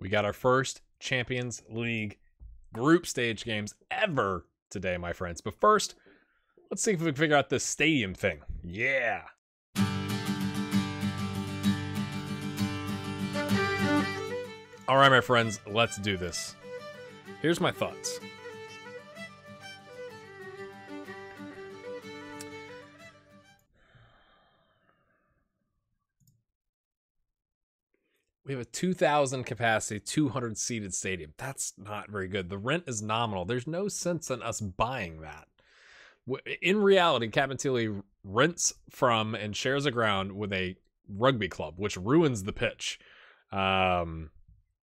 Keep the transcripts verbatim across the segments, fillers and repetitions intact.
We got our first Champions League group stage games ever today, my friends. But first, let's see if we can figure out this stadium thing. Yeah. All right, my friends, let's do this. Here's my thoughts. We have a two thousand capacity, two hundred seated stadium. That's not very good. The rent is nominal. There's no sense in us buying that. In reality, Cabinteely rents from and shares a ground with a rugby club, which ruins the pitch. Um...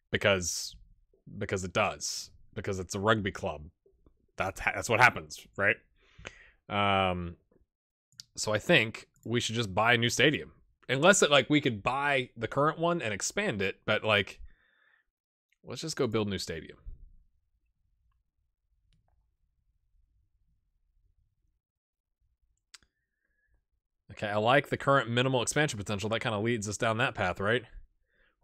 Because, because it does, because it's a rugby club. That's ha that's what happens, right? Um, so I think we should just buy a new stadium, unless it like we could buy the current one and expand it. But like, let's just go build a new stadium. Okay, I like the current minimal expansion potential. That kind of leads us down that path, right?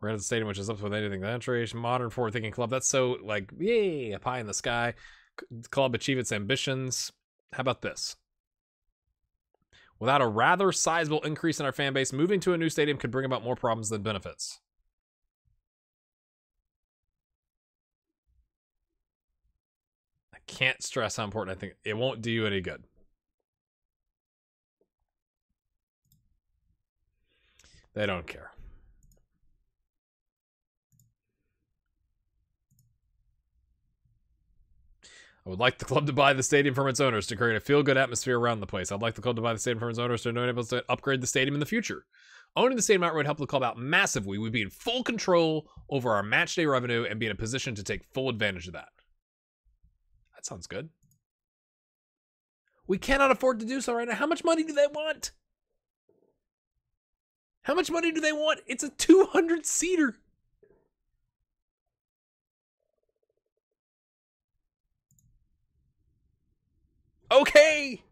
We're in the stadium, which is up with anything. That tradition, modern, forward-thinking club. That's so, like, yay, a pie in the sky. Club achieve its ambitions. How about this? Without a rather sizable increase in our fan base, moving to a new stadium could bring about more problems than benefits. I can't stress how important I think it won't do you any good. They don't care. I would like the club to buy the stadium from its owners to create a feel-good atmosphere around the place. I'd like the club to buy the stadium from its owners to enable us to upgrade the stadium in the future. Owning the stadium outright would help the club out massively. We'd be in full control over our match day revenue and be in a position to take full advantage of that. That sounds good. We cannot afford to do so right now. How much money do they want? How much money do they want? It's a two hundred seater. Okay,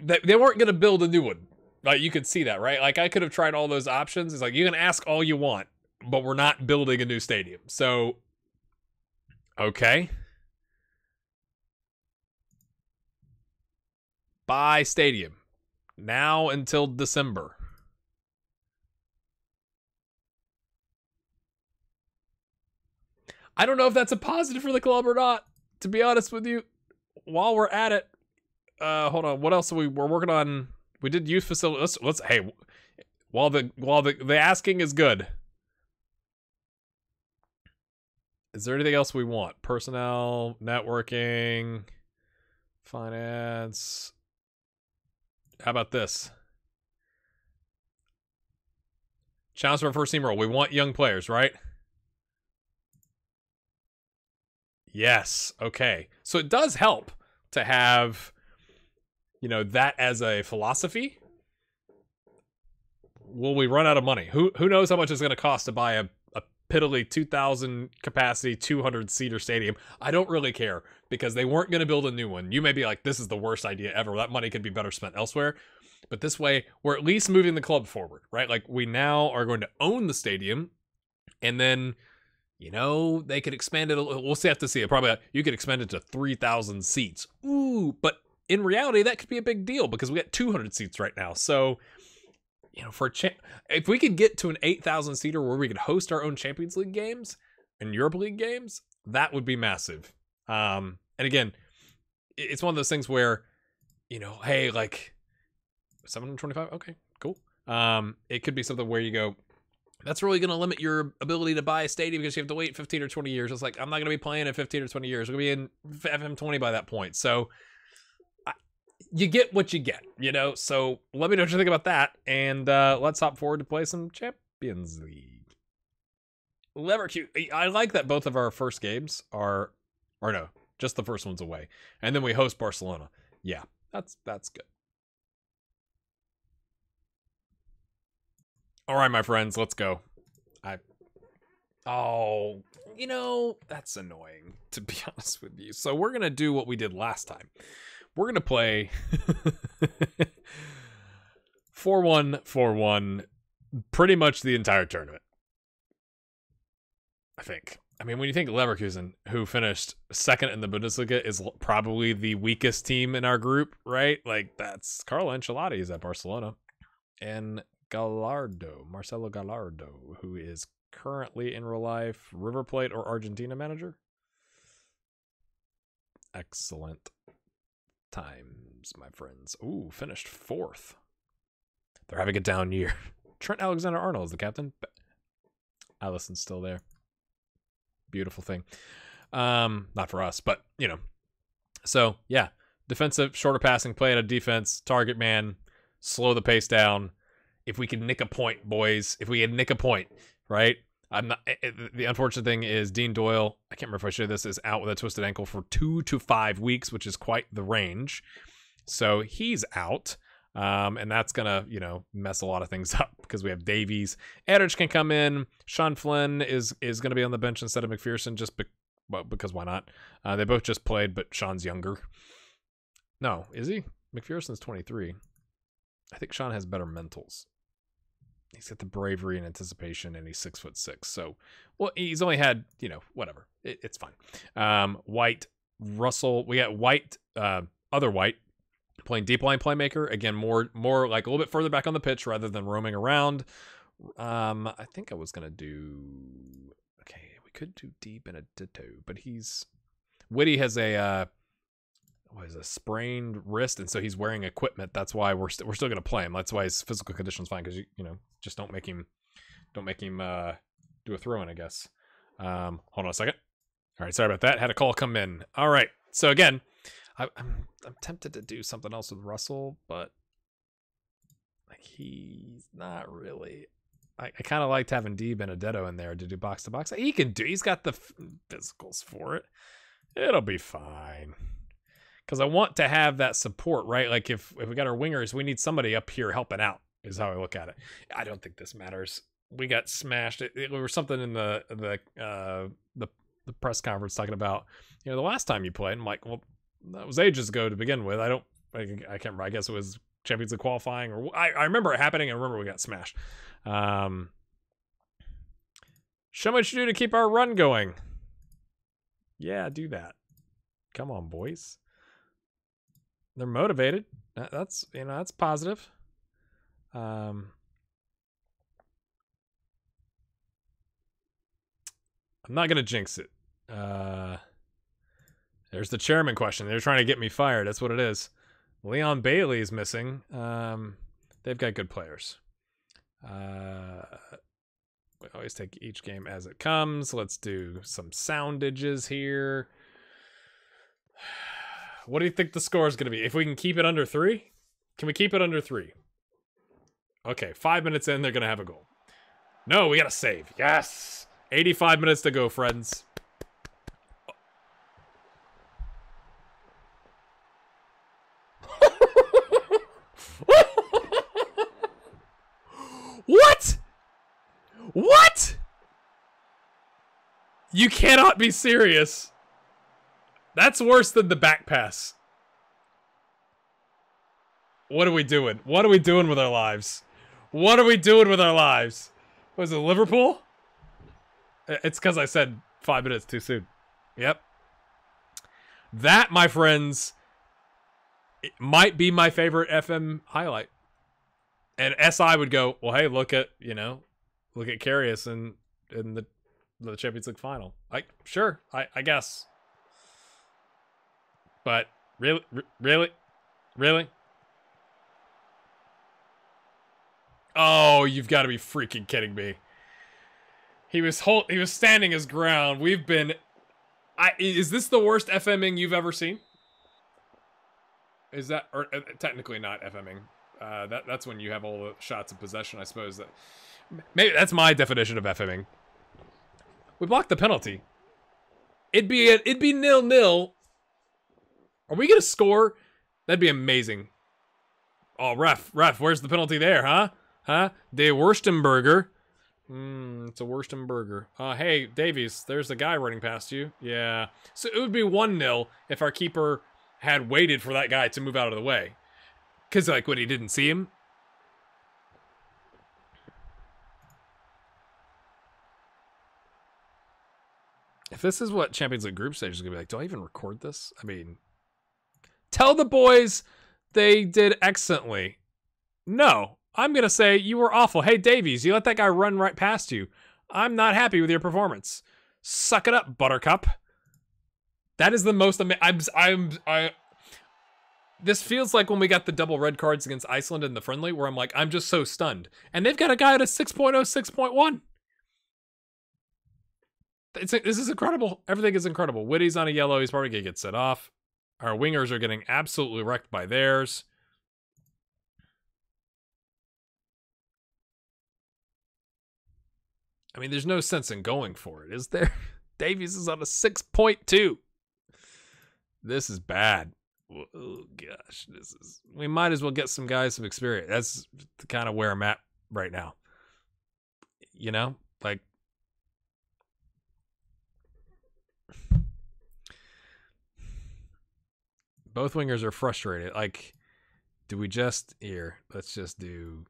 they weren't gonna build a new one. Like, you could see that, right? Like, I could have tried all those options. It's like, you can ask all you want, but we're not building a new stadium. So, okay, buy stadium now until December. I don't know if that's a positive for the club or not, to be honest with you. While we're at it, uh, hold on. What else are we? We're working on. We did youth facility. Let's, let's. Hey, while the while the the asking is good. Is there anything else we want? Personnel, networking, finance. How about this? Challenge for a first team role. We want young players, right? Yes. Okay. So it does help to have, you know, that as a philosophy. Will we run out of money? Who who knows how much it's going to cost to buy a, a piddly two thousand capacity, two hundred seater stadium? I don't really care, because they weren't going to build a new one. You may be like, this is the worst idea ever. That money could be better spent elsewhere. But this way, we're at least moving the club forward, right? Like, we now are going to own the stadium, and then, you know, they could expand it. A little. We'll have to see it. Probably you could expand it to three thousand seats. Ooh, but in reality, that could be a big deal, because we got two hundred seats right now. So, you know, for a cha if we could get to an eight thousand seater where we could host our own Champions League games and Europa League games, that would be massive. Um, and again, it's one of those things where, you know, hey, like seven hundred twenty-five. Okay, cool. Um, it could be something where you go, that's really going to limit your ability to buy a stadium, because you have to wait fifteen or twenty years. It's like, I'm not going to be playing in fifteen or twenty years. We're going to be in F M twenty by that point. So I, you get what you get, you know? So let me know what you think about that. And uh, let's hop forward to play some Champions League. Leverkusen. I like that both of our first games are, or no, just the first one's away. And then we host Barcelona. Yeah, that's, that's good. All right, my friends, let's go. I, oh, you know, that's annoying, to be honest with you. So we're going to do what we did last time. We're going to play four one four one pretty much the entire tournament. I think. I mean, when you think Leverkusen, who finished second in the Bundesliga, is probably the weakest team in our group, right? Like, that's Carlo Ancelotti is at Barcelona. And Gallardo, Marcelo Gallardo, who is currently in real life River Plate or Argentina manager. Excellent times, my friends. Ooh, finished fourth. They're having a down year. Trent Alexander-Arnold is the captain. Allison's still there. Beautiful thing. Um, not for us, but, you know. So, yeah. Defensive, shorter passing, play out of defense, target man, slow the pace down. If we can nick a point, boys. If we can nick a point, right? I'm not. The unfortunate thing is Dean Doyle, I can't remember if I shared this, is out with a twisted ankle for two to five weeks, which is quite the range. So he's out. Um, and that's going to, you know, mess a lot of things up because we have Davies. Archer can come in. Sean Flynn is is going to be on the bench instead of McPherson just be well, because why not? Uh, they both just played, but Sean's younger. No, is he? McPherson's twenty-three. I think Sean has better mentals. He's got the bravery and anticipation, and he's six foot six. So, well, he's only had, you know, whatever. It, it's fine. Um, White, Russell. We got White, uh, other White, playing deep line playmaker. Again, more more like a little bit further back on the pitch rather than roaming around. Um, I think I was going to do... Okay, we could do De Benedetto, but he's... Whitty has a... Uh, was a sprained wrist, and so he's wearing equipment. That's why we're st we're still gonna play him. That's why his physical condition's fine, because you you know just don't make him don't make him uh do a throw in, I guess. Um hold on a second. All right, sorry about that, had a call come in. All right, so again, I, I'm I'm tempted to do something else with Russell, but like he's not really. I, I kind of liked having De Benedetto in there to do box to box. He can do. He's got the f physicals for it. It'll be fine. Because I want to have that support, right? Like, if, if we got our wingers, we need somebody up here helping out, is how I look at it. I don't think this matters. We got smashed. It, it, there was something in the the, uh, the the press conference talking about, you know, the last time you played. And I'm like, well, that was ages ago to begin with. I don't, I, I can't remember. I guess it was Champions League qualifying. or I, I remember it happening. I remember we got smashed. Um, show me what you do to keep our run going. Yeah, do that. Come on, boys. They're motivated. That's, you know, that's positive. Um, I'm not going to jinx it. Uh, there's the chairman question. They're trying to get me fired. That's what it is. Leon Bailey is missing. Um, they've got good players. Uh, we always take each game as it comes. Let's do some soundages here. What do you think the score is going to be? If we can keep it under three? Can we keep it under three? Okay, five minutes in, they're going to have a goal. No, we got to save. Yes! eighty-five minutes to go, friends. What? What? You cannot be serious. That's worse than the back pass. What are we doing? What are we doing with our lives? What are we doing with our lives? Was it Liverpool? It's because I said five minutes too soon. Yep. That, my friends, it might be my favorite F M highlight. And S I would go, well, hey, look at, you know, look at Karius in, in the, the Champions League final. Like, sure, I, I guess. But really, really, really? Oh, you've got to be freaking kidding me. He was hold, he was standing his ground. We've been, I is this the worst F M ing you've ever seen? Is that, or uh, technically not F M ing. Uh, that that's when you have all the shots of possession, I suppose. That maybe that's my definition of F M ing. We blocked the penalty. It'd be a, it'd be nil nil. Are we gonna score? That'd be amazing. Oh, ref, ref, where's the penalty there, huh? Huh? De Wurstenberger. Mmm, it's a Wurstenberger. Uh, hey, Davies, there's a guy running past you. Yeah. So it would be one nil if our keeper had waited for that guy to move out of the way. Because, like, when he didn't see him. If this is what Champions League group stage is going to be like, do I even record this? I mean, tell the boys they did excellently. No, I'm going to say you were awful. Hey, Davies, you let that guy run right past you. I'm not happy with your performance. Suck it up, Buttercup. That is the most... Am I'm... I'm I, this feels like when we got the double red cards against Iceland in the friendly, where I'm like, I'm just so stunned. And they've got a guy at a six point oh, six point one. It's, this is incredible. Everything is incredible. Witty's on a yellow. He's probably going to get set off. Our wingers are getting absolutely wrecked by theirs. I mean, there's no sense in going for it, is there? Davies is on a six point two. This is bad. Oh, gosh. This is. We might as well get some guys some experience. That's kind of where I'm at right now. You know? Like, both wingers are frustrated. Like, do we just... Here, let's just do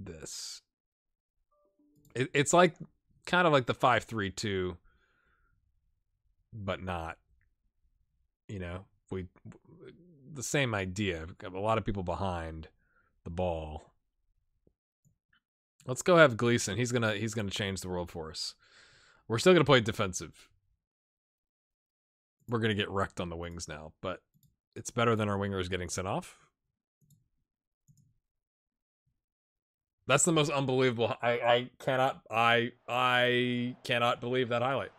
this. It, it's like, kind of like the five three two, but not. You know, we the same idea. We've got a lot of people behind the ball. Let's go have Gleason. He's gonna he's gonna change the world for us. We're still gonna play defensive. We're going to get wrecked on the wings now, but it's better than our wingers getting sent off. That's the most unbelievable. I, I cannot, I, I cannot believe that highlight.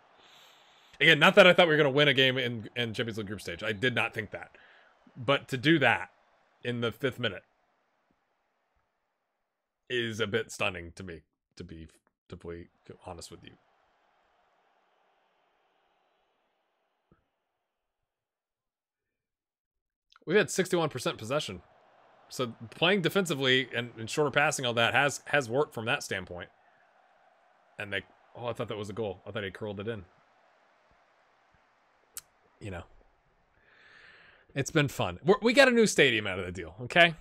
Again, not that I thought we were going to win a game in, in Champions League group stage. I did not think that, but to do that in the fifth minute is a bit stunning to me, to be, to be honest with you. We had sixty-one percent possession. So playing defensively and, and shorter passing, all that has has worked from that standpoint. And they... Oh, I thought that was a goal. I thought he curled it in. You know. It's been fun. We're, we got a new stadium out of the deal, okay?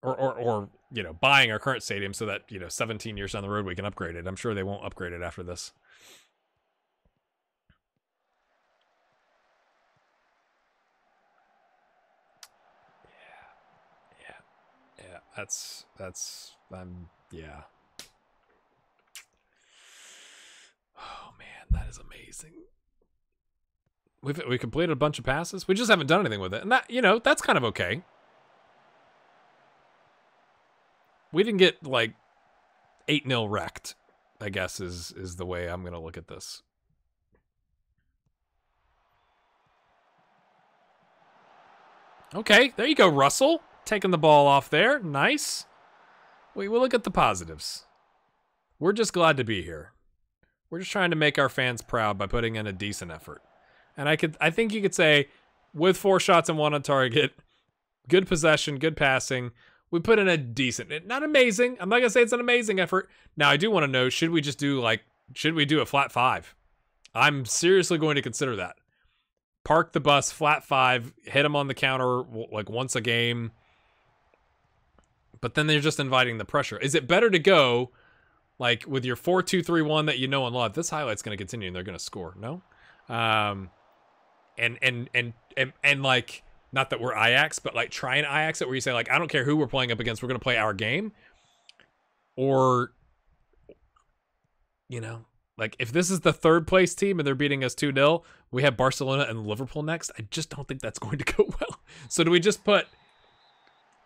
Or, or, or, you know, buying our current stadium so that, you know, seventeen years down the road we can upgrade it. I'm sure they won't upgrade it after this. That's, that's, I'm, yeah. Oh, man, that is amazing. We've, we completed a bunch of passes. We just haven't done anything with it. And that, you know, that's kind of okay. We didn't get, like, eight nil wrecked, I guess, is, is the way I'm going to look at this. Okay, there you go, Russell. Taking the ball off there. Nice. We will look at the positives. We're just glad to be here. We're just trying to make our fans proud by putting in a decent effort. And I could I think you could say with four shots and one on target, good possession, good passing, we put in a decent, not amazing. I'm not gonna say it's an amazing effort. Now I do want to know, should we just do like should we do a flat five? I'm seriously going to consider that. Park the bus, flat five, hit them on the counter like once a game. But then they're just inviting the pressure. Is it better to go, like, with your four two three one that you know and love? This highlight's going to continue, and they're going to score. No, um, and, and and and and like, not that we're Ajax, but like, try and Ajax it where you say like, I don't care who we're playing up against, we're going to play our game. Or, you know, like if this is the third place team and they're beating us two nil, we have Barcelona and Liverpool next. I just don't think that's going to go well. So do we just put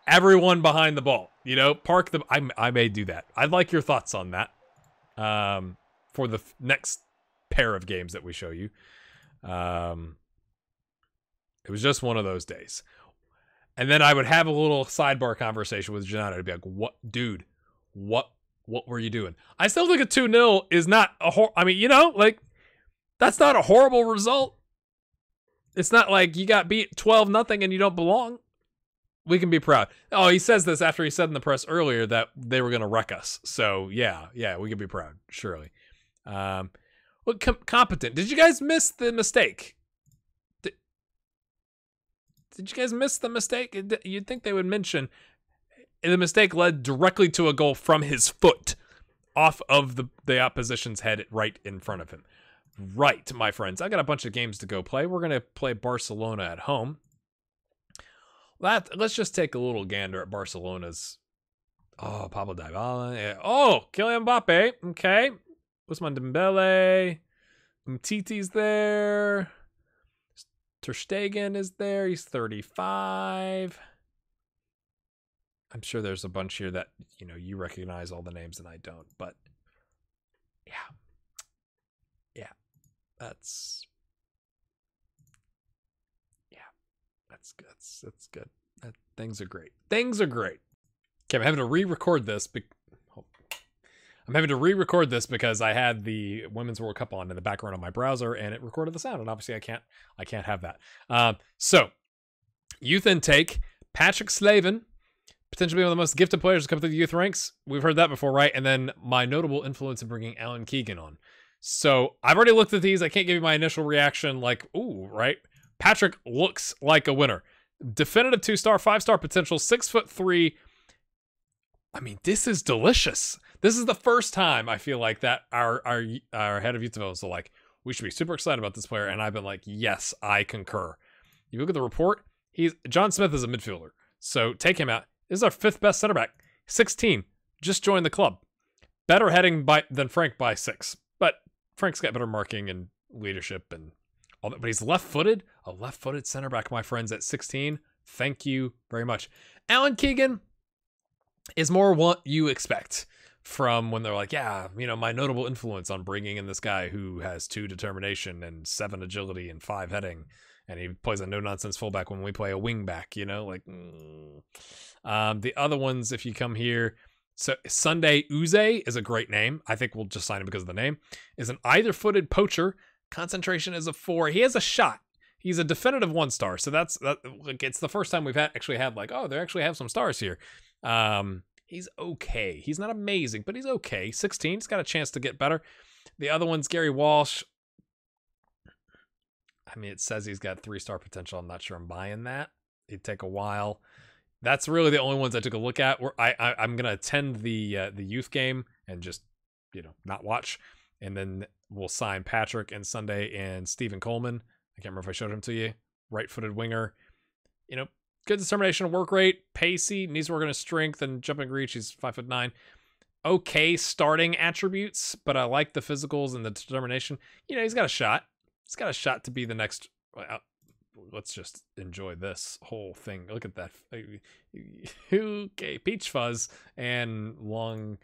everyone behind the ball, you know, park the... I, I may do that. I'd like your thoughts on that um, for the next pair of games that we show you. Um, it was just one of those days. And then I would have a little sidebar conversation with Gennaro to be like, what, dude, what what were you doing? I still think a two nil is not a hor... I mean, you know, like, that's not a horrible result. It's not like you got beat twelve nothing and you don't belong. We can be proud. Oh, he says this after he said in the press earlier that they were going to wreck us. So, yeah, yeah, we can be proud, surely. Um, well, com competent. Did you guys miss the mistake? Did, did you guys miss the mistake? You'd think they would mention the mistake led directly to a goal from his foot. off of the, the opposition's head right in front of him. Right, my friends, I got a bunch of games to go play. We're going to play Barcelona at home. That, let's just take a little gander at Barcelona's. Oh, Pablo Dybala. Oh, Kylian Mbappe. Okay. Ousmane Dembele. Umtiti's there. Ter Stegen is there. He's thirty-five. I'm sure there's a bunch here that, you know, you recognize all the names and I don't, but yeah. Yeah. That's Yeah. That's good. That's, that's good. That, things are great. Things are great. Okay, I'm having to re-record this be oh. I'm having to re-record this because I had the Women's World Cup on in the background on my browser and it recorded the sound, and obviously I can't I can't have that. Um, so youth intake, Patrick Slaven, potentially one of the most gifted players to come through the youth ranks. We've heard that before, right? And then my notable influence in bringing Alan Keegan on. So I've already looked at these. I can't give you my initial reaction like, ooh, right? Patrick looks like a winner. Definitive two-star, five-star potential, six foot three. I mean, this is delicious. This is the first time I feel like that our our, our head of youth development is like, we should be super excited about this player. And I've been like, yes, I concur. You look at the report. He's John Smith is a midfielder. So take him out. This is our fifth best center back. sixteen. Just joined the club. Better heading by than Frank by six. But Frank's got better marking and leadership and all that. But he's left-footed. A left-footed center back, my friends, at sixteen. Thank you very much. Alan Keegan is more what you expect from when they're like, yeah, you know, my notable influence on bringing in this guy who has two determination and seven agility and five heading. And he plays a no-nonsense fullback when we play a wing back, you know, like mm. um, the other ones. If you come here, so Sunday Uze is a great name. I think we'll just sign him because of the name. Is an either-footed poacher. Concentration is a four. He has a shot. He's a definitive one star. So that's that. Like, it's the first time we've had actually had like, oh, they actually have some stars here. Um, he's okay. He's not amazing, but he's okay. sixteen. He's got a chance to get better. The other one's Gary Walsh. I mean, it says he's got three-star potential. I'm not sure I'm buying that. It'd take a while. That's really the only ones I took a look at. Where I, I I'm gonna attend the uh, the youth game and just, you know, not watch, and then we'll sign Patrick and Sunday and Stephen Coleman. I can't remember if I showed him to you. Right-footed winger. You know, good determination, work rate, pacey, needs to work on his strength and jumping reach. He's five foot nine. Okay, starting attributes, but I like the physicals and the determination. You know, he's got a shot. He's got a shot to be the next. Well, let's just enjoy this whole thing. Look at that. Okay, peach fuzz and long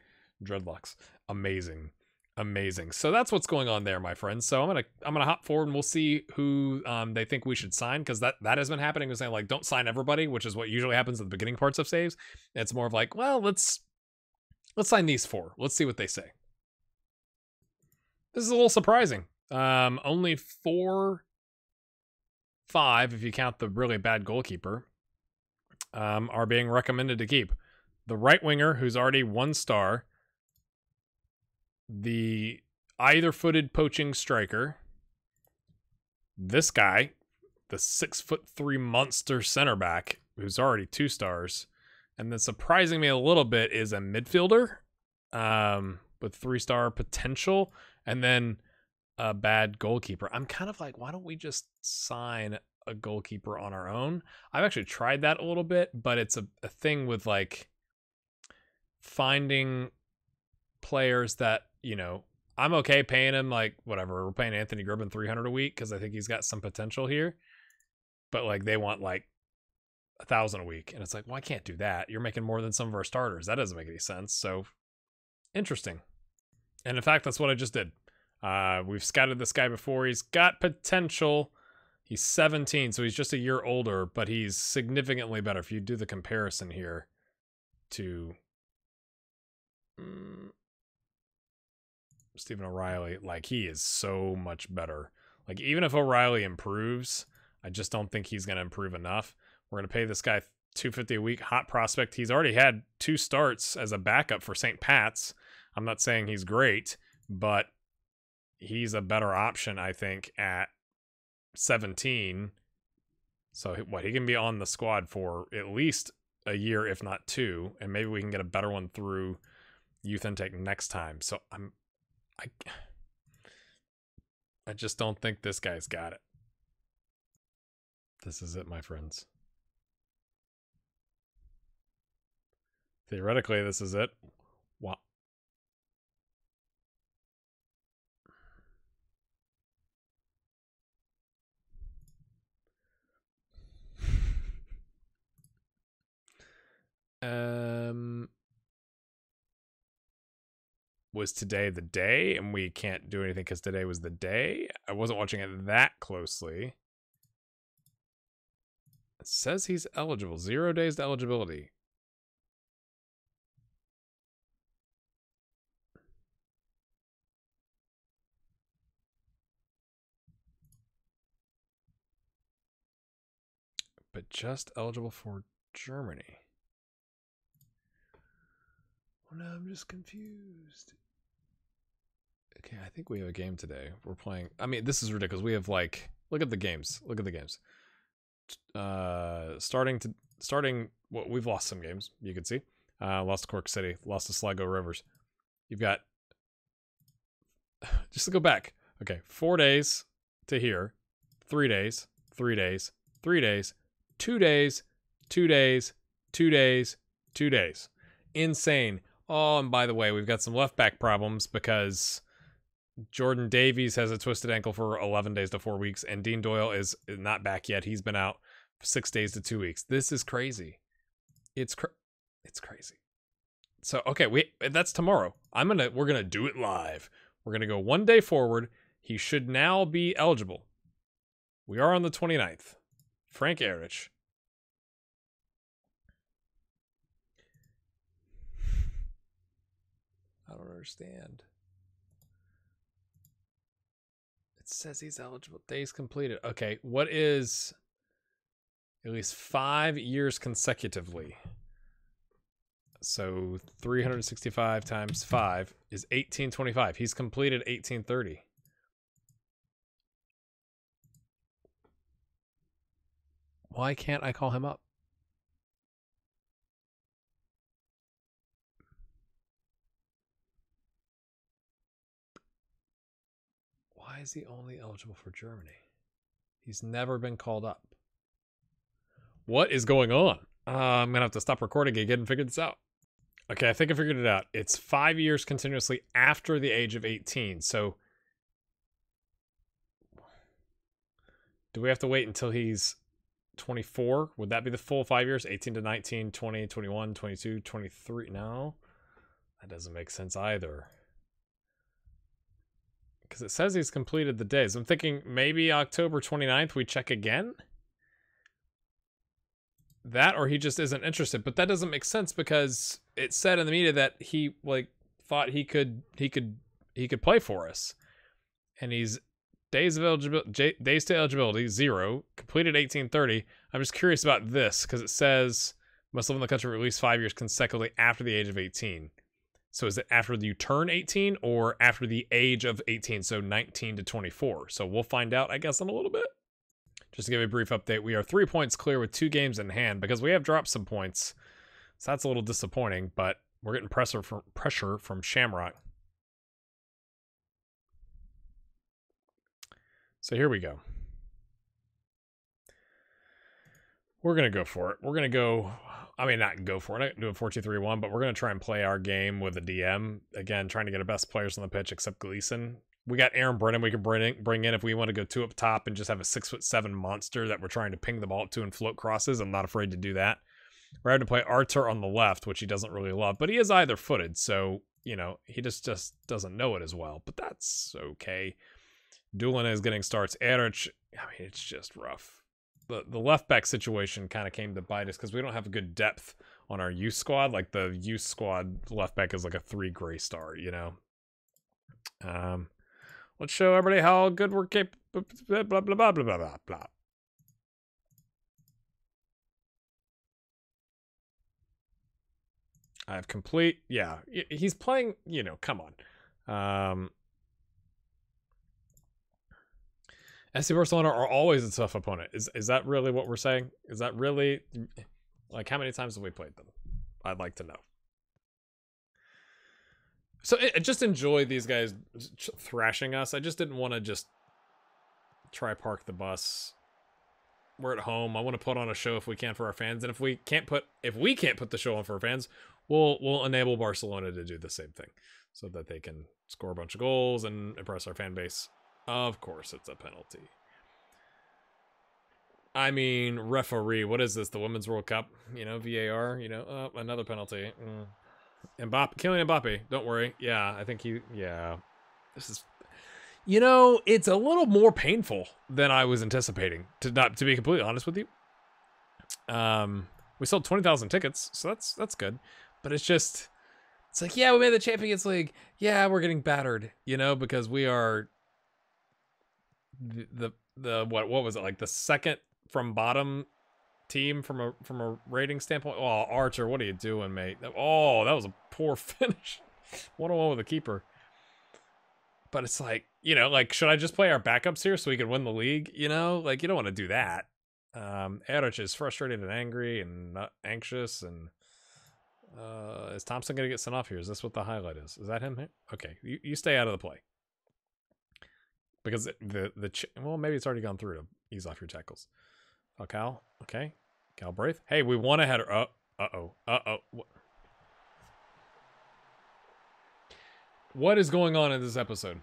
dreadlocks. Amazing, amazing. So that's what's going on there, my friends. So I'm gonna I'm gonna hop forward and we'll see who um, they think we should sign, because that that has been happening. We're saying like, don't sign everybody, which is what usually happens at the beginning parts of saves. It's more of like, well, let's let's sign these four. Let's see what they say. This is a little surprising. Um, only four, five, if you count the really bad goalkeeper, um, are being recommended to keep. The right winger, who's already one star, the either-footed poaching striker, this guy, the six foot three monster center back, who's already two stars, and then surprising me a little bit is a midfielder, um, with three-star potential, and then a bad goalkeeper. I'm kind of like, why don't we just sign a goalkeeper on our own? I've actually tried that a little bit, but it's a, a thing with like finding players that, you know, I'm okay paying him like whatever. We're paying Anthony Grubin three hundred a week because I think he's got some potential here, but like they want like a thousand a week, and it's like, well, I can't do that. You're making more than some of our starters. That doesn't make any sense. So interesting. And in fact, that's what I just did. Uh, we've scouted this guy before. He's got potential. He's seventeen, so he's just a year older, but he's significantly better. If you do the comparison here to um, Stephen O'Reilly, like he is so much better. Like even if O'Reilly improves, I just don't think he's going to improve enough. We're going to pay this guy two hundred fifty dollars a week, hot prospect. He's already had two starts as a backup for Saint Pat's. I'm not saying he's great, but he's a better option, I think, at seventeen. So what, he can be on the squad for at least a year, if not two, and maybe we can get a better one through, youth intake next time. So I'm, I, I just don't think this guy's got it. This is it, my friends. Theoretically, this is it. Wow. Um, was today the day, and we can't do anything because today was the day? I wasn't watching it that closely. It says he's eligible. Zero days to eligibility. But just eligible for Germany. Well, now I'm just confused. Okay, I think we have a game today. We're playing... I mean, this is ridiculous. We have, like... Look at the games. Look at the games. Uh, starting to... Starting... Well, we've lost some games, you can see. Uh, lost to Cork City. Lost to Sligo Rovers. You've got... Just to go back. Okay, four days to here. Three days. Three days. Three days. Two days, two days, two days, two days. Insane. Oh, and by the way, we've got some left back problems because Jordan Davies has a twisted ankle for eleven days to four weeks, and Dean Doyle is not back yet. He's been out six days to two weeks. This is crazy. It's cr it's crazy. So okay, we that's tomorrow. I'm gonna we're gonna do it live. We're gonna go one day forward. He should now be eligible. We are on the twenty-ninth. Frank Erich. I don't understand. It says he's eligible. Days completed. Okay, what is at least five years consecutively? So three hundred sixty-five times five is eighteen twenty-five. He's completed eighteen thirty. Why can't I call him up? Why is he only eligible for Germany? He's never been called up. What is going on? Uh, I'm going to have to stop recording again and figure this out. Okay, I think I figured it out. It's five years continuously after the age of eighteen. So do we have to wait until he's twenty-four? Would that be the full five years? eighteen to nineteen, twenty, twenty-one, twenty-two, twenty-three. No, that doesn't make sense either. Because it says he's completed the days. I'm thinking maybe October twenty-ninth we check again? That, or he just isn't interested. But that doesn't make sense because it said in the media that he like thought he could he could he could play for us. And he's Days of eligibility, days to eligibility, zero. Completed eighteen thirty. I'm just curious about this because it says must live in the country for at least five years consecutively after the age of eighteen. So is it after you turn eighteen or after the age of eighteen? So nineteen to twenty-four. So we'll find out, I guess, in a little bit. Just to give a brief update, we are three points clear with two games in hand because we have dropped some points. So that's a little disappointing, but we're getting pressure from, pressure from Shamrock. So here we go. We're going to go for it. We're going to go, I mean, not go for it. I'm going to do a four two three one, but we're going to try and play our game with a D M. Again, trying to get our best players on the pitch except Gleason. We got Aaron Brennan we can bring in if we want to go two up top and just have a six foot seven monster that we're trying to ping the ball to and float crosses. I'm not afraid to do that. We're having to play Archer on the left, which he doesn't really love, but he is either-footed, so, you know, he just, just doesn't know it as well, but that's okay. Doolin is getting starts. Erich, I mean, it's just rough. The the left back situation kind of came to bite us because we don't have a good depth on our youth squad. Like the youth squad left back is like a three gray star, you know. Um, let's show everybody how good we're capable. Blah blah blah blah blah blah. I have complete. Yeah, he's playing. You know, come on. Um. S C Barcelona are always a tough opponent. Is is that really what we're saying? Is that really, like, how many times have we played them? I'd like to know. So I just enjoy these guys thrashing us. I just didn't want to just try park the bus. We're at home. I want to put on a show if we can for our fans, and if we can't put if we can't put the show on for our fans, we'll we'll enable Barcelona to do the same thing, so that they can score a bunch of goals and impress our fan base. Of course, it's a penalty. I mean, referee, what is this? The Women's World Cup, you know, V A R, you know, oh, another penalty. Mm. Mbappe, Kylian Mbappe. Don't worry. Yeah, I think he. Yeah, this is. You know, it's a little more painful than I was anticipating, to not to be completely honest with you. Um, we sold twenty thousand tickets, so that's that's good. But it's just, it's like, yeah, we made the Champions League. Yeah, we're getting battered, you know, because we are the the, the what what was it like the second from bottom team from a from a rating standpoint. Oh, Archer, what are you doing, mate? Oh, that was a poor finish. one on one with the keeper. But it's like, you know, like, should I just play our backups here so we can win the league? You know, like, you don't want to do that. Um, Erich is frustrated and angry and anxious. And uh, is Thompson going to get sent off here? Is this what the highlight is? Is that him here? Okay, you, you stay out of the play. Because the, the, the ch well, maybe it's already gone through to ease off your tackles. Oh, Cal. Okay. Galbraith. Hey, we want a header. Uh, uh-oh. Uh-oh. What? What is going on in this episode?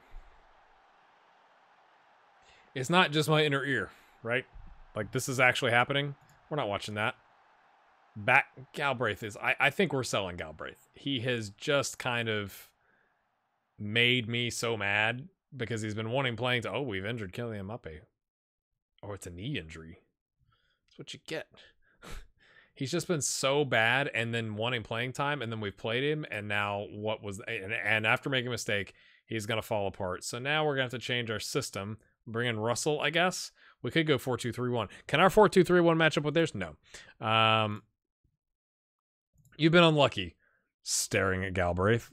It's not just my inner ear, right? Like, this is actually happening. We're not watching that. Back Galbraith is... I, I think we're selling Galbraith. He has just kind of made me so mad because he's been wanting playing to... Oh, we've injured Kylian Mbappe. Oh, it's a knee injury. That's what you get. He's just been so bad, and then wanting playing time, and then we've played him, and now what was... And, and after making a mistake, he's going to fall apart. So now we're going to have to change our system. Bring in Russell, I guess. We could go four two three one. Can our four two three one match up with theirs? No. Um, you've been unlucky. Staring at Galbraith.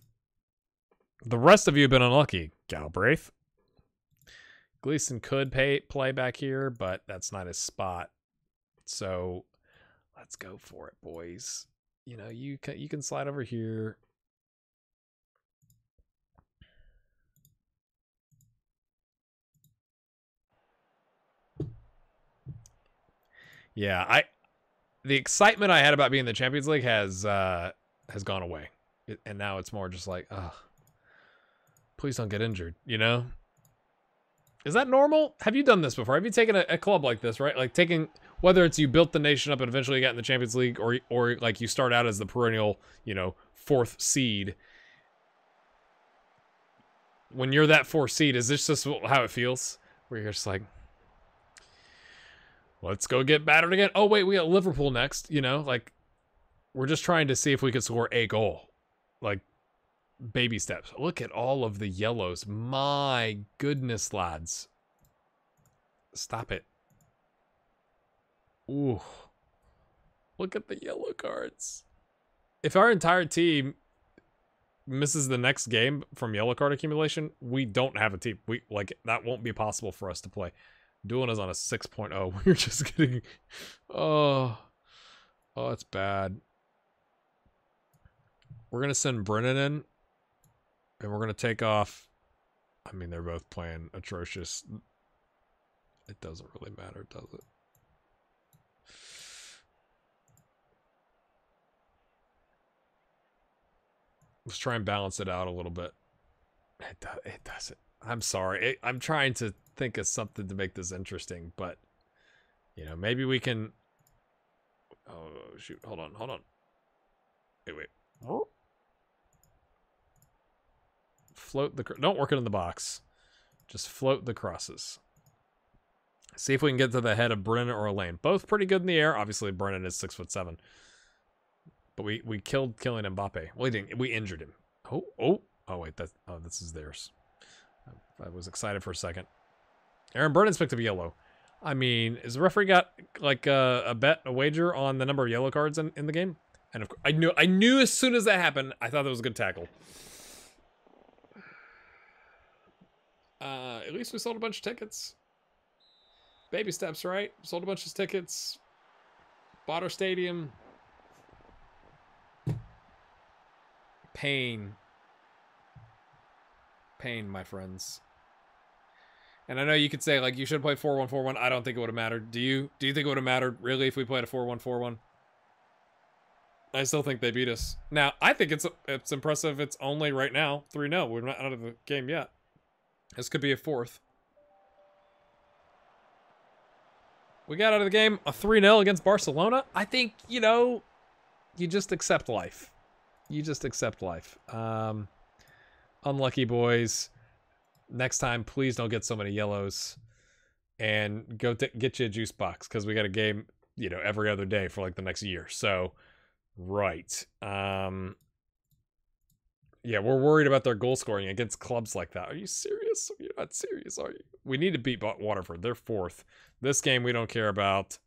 The rest of you have been unlucky, Galbraith. Gleason could pay, play back here, but that's not his spot. So... Let's go for it, boys. You know, you can, you can slide over here. Yeah, I the excitement I had about being in the Champions League has uh, has gone away. It, and now it's more just like, ugh, please don't get injured, you know? Is that normal? Have you done this before? Have you taken a, a club like this, right? Like taking... Whether it's you built the nation up and eventually you got in the Champions League, or or like you start out as the perennial, you know, fourth seed. When you're that fourth seed, is this just how it feels? Where you're just like, let's go get battered again. Oh wait, we got Liverpool next. You know, like we're just trying to see if we could score a goal, like baby steps. Look at all of the yellows. My goodness, lads, stop it. Ooh, look at the yellow cards. If our entire team misses the next game from yellow card accumulation, we don't have a team. We like that won't be possible for us to play. Doing us on a six point oh. We're just getting... Oh, oh, it's bad. We're going to send Brennan in, and we're going to take off. I mean, they're both playing atrocious. It doesn't really matter, does it? Let's try and balance it out a little bit. It, do it doesn't. I'm sorry. It, I'm trying to think of something to make this interesting, but you know, maybe we can. Oh shoot! Hold on. Hold on. Wait. Wait. Oh. Float the. Don't work it in the box. Just float the crosses. See if we can get to the head of Brennan or Elaine. Both pretty good in the air. Obviously, Brennan is six foot seven. But we we killed killing Mbappe. Well, he didn't. We injured him. Oh oh oh wait. That oh this is theirs. I, I was excited for a second. Aaron Brennan's picked up yellow. I mean, is the referee got like a, a bet a wager on the number of yellow cards in, in the game? And of course, I knew I knew as soon as that happened. I thought that was a good tackle. Uh, at least we sold a bunch of tickets. Baby steps, right? Sold a bunch of tickets. Bought our stadium. Pain. pain, my friends. And I know you could say, like, you should play four one four one. I don't think it would have mattered. Do you? Do you think it would have mattered, really, if we played a four one four one? I still think they beat us. Now, I think it's it's impressive. It's only right now three nil. We're not out of the game yet. This could be a fourth. We got out of the game a three nil against Barcelona. I think, you know, you just accept life. You just accept life. Um, unlucky boys. Next time, please don't get so many yellows, and go get you a juice box, because we got a game, you know, every other day for like the next year. So, right. Um, yeah, we're worried about their goal scoring against clubs like that. Are you serious? You're not serious, are you? We need to beat Waterford. They're fourth. This game we don't care about.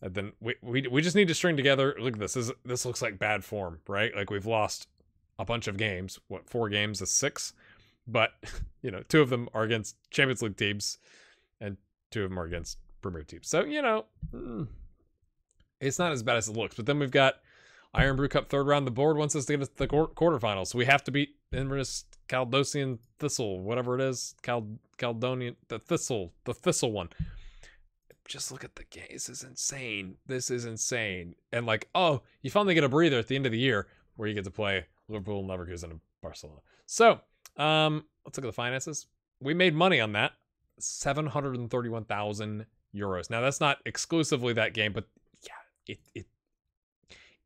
And then we we we just need to string together. Look at this. This, is, this looks like bad form, right? Like we've lost a bunch of games. What, four games is six? But, you know, two of them are against Champions League teams and two of them are against Premier teams. So, you know, it's not as bad as it looks. But then we've got Iron Brew Cup third round. The board wants us to get to the quarterfinals. So we have to beat Inverness Caledonian Thistle, whatever it is. Cal Caledonian, the Thistle, the Thistle one. Just look at the game. This is insane. This is insane. And like, oh, you finally get a breather at the end of the year where you get to play Liverpool, Leverkusen, and Barcelona. So... Um, let's look at the finances. We made money on that. seven hundred thirty-one thousand euros. Now, that's not exclusively that game, but yeah, it, it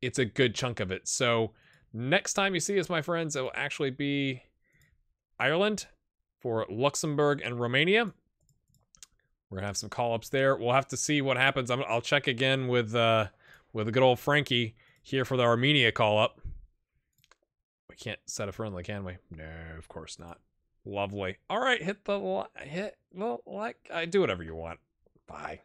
it's a good chunk of it. So next time you see us, my friends, it will actually be Ireland for Luxembourg and Romania. We're going to have some call-ups there. We'll have to see what happens. I'm, I'll check again with, uh, with the good old Frankie here for the Armenia call-up. We can't set a friendly, can we? No, of course not. Lovely. All right, hit the li- hit the like. I do whatever you want. Bye.